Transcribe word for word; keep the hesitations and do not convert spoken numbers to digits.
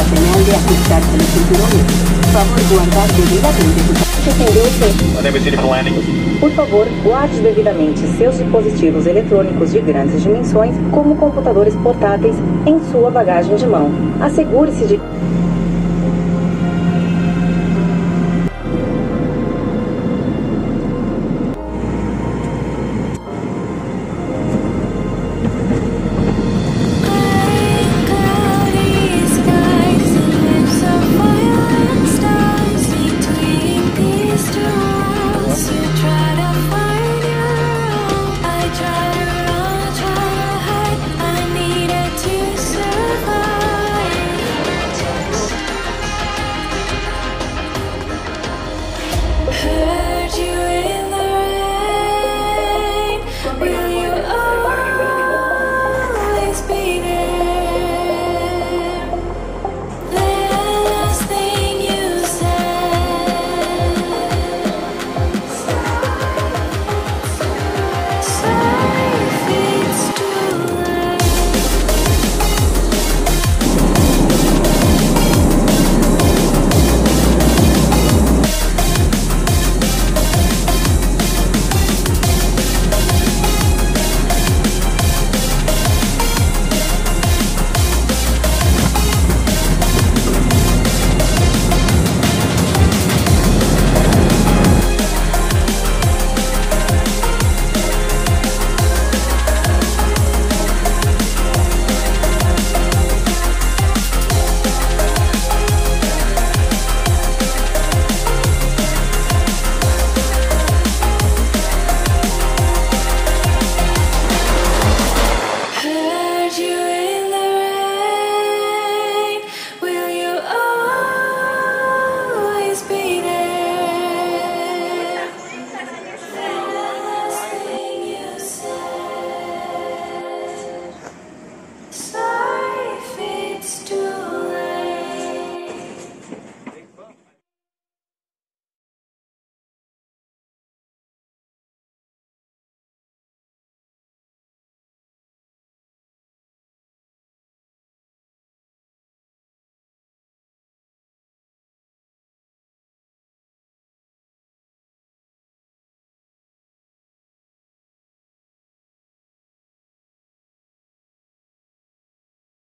la señal de ajustar los cinturones. Favor guardar devidamente sus dispositivos. Por favor, guarde devidamente seus dispositivos eletrônicos de grandes dimensões, como computadores portáteis, em sua bagagem de mão. Assegure-se de